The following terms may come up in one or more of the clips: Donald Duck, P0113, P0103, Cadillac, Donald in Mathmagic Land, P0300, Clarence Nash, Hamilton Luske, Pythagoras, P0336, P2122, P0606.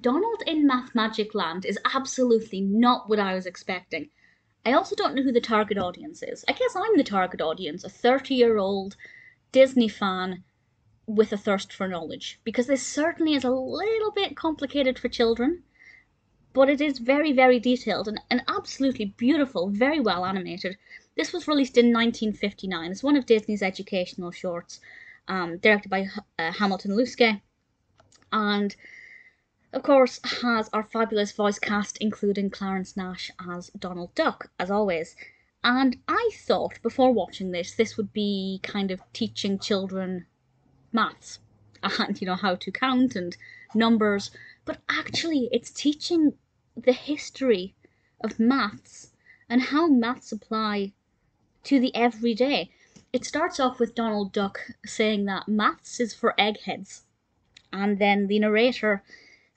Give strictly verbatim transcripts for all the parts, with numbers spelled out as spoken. Donald in Mathmagic Land is absolutely not what I was expecting. I also don't know who the target audience is. I guess I'm the target audience, a thirty-year-old Disney fan with a thirst for knowledge, because this certainly is a little bit complicated for children, but it is very, very detailed and, and absolutely beautiful, very well animated. This was released in nineteen fifty-nine. It's one of Disney's educational shorts, um, directed by uh, Hamilton Luske, and of course has our fabulous voice cast, including Clarence Nash as Donald Duck, as always. And I thought, before watching this, this would be kind of teaching children maths and, you know, how to count and numbers, but actually it's teaching the history of maths and how maths apply to the everyday. It starts off with Donald Duck saying that maths is for eggheads, and then the narrator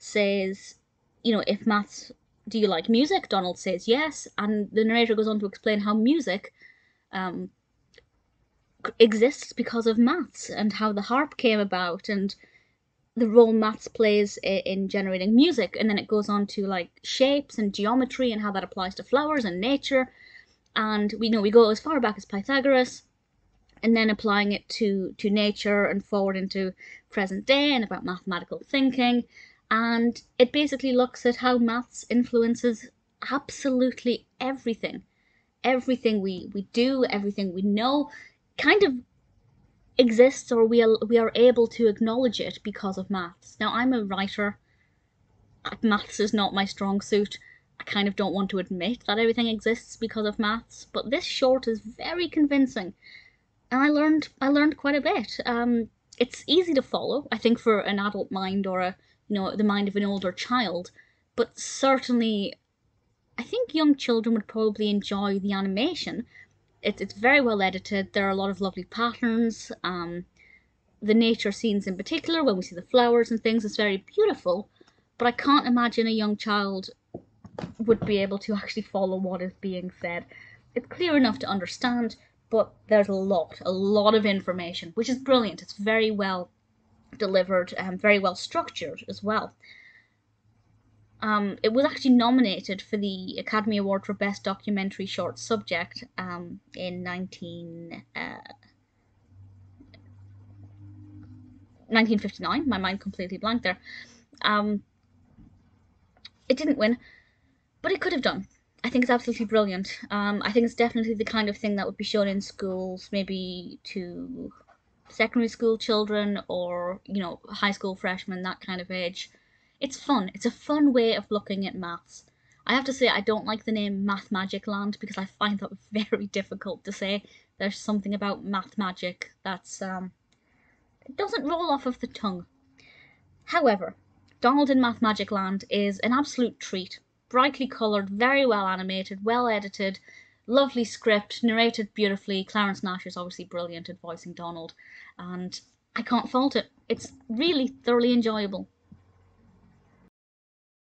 says, you know, if maths, do you like music? Donald says yes, and the narrator goes on to explain how music um, exists because of maths and how the harp came about and the role maths plays in generating music. And then it goes on to like shapes and geometry and how that applies to flowers and nature. And we know we go as far back as Pythagoras, and then applying it to, to nature and forward into present day and about mathematical thinking. And it basically looks at how maths influences absolutely everything. Everything we, we do, everything we know, kind of exists, or we are, we are able to acknowledge it because of maths. Now, I'm a writer. Maths is not my strong suit. I kind of don't want to admit that everything exists because of maths, but this short is very convincing. And I learned, I learned quite a bit. Um, it's easy to follow, I think, for an adult mind or a you know, the mind of an older child, but certainly I think young children would probably enjoy the animation. It, it's very well edited. There are a lot of lovely patterns. Um, the nature scenes in particular, when we see the flowers and things, is very beautiful, but I can't imagine a young child would be able to actually follow what is being said. It's clear enough to understand, but there's a lot, a lot of information, which is brilliant. It's very well delivered and um, very well structured as well. Um, it was actually nominated for the Academy Award for Best Documentary Short Subject um, in nineteen fifty-nine. My mind completely blanked there. Um, it didn't win, but it could have done. I think it's absolutely brilliant. Um, I think it's definitely the kind of thing that would be shown in schools, maybe to secondary school children or, you know, high school freshmen, that kind of age. It's fun. It's a fun way of looking at maths. I have to say, I don't like the name Mathmagic Land because I find that very difficult to say. There's something about math magic that's, um, it doesn't roll off of the tongue. However, Donald in Mathmagic Land is an absolute treat. Brightly coloured, very well animated, well edited, lovely script, narrated beautifully. Clarence Nash is obviously brilliant at voicing Donald, and I can't fault it. It's really thoroughly enjoyable.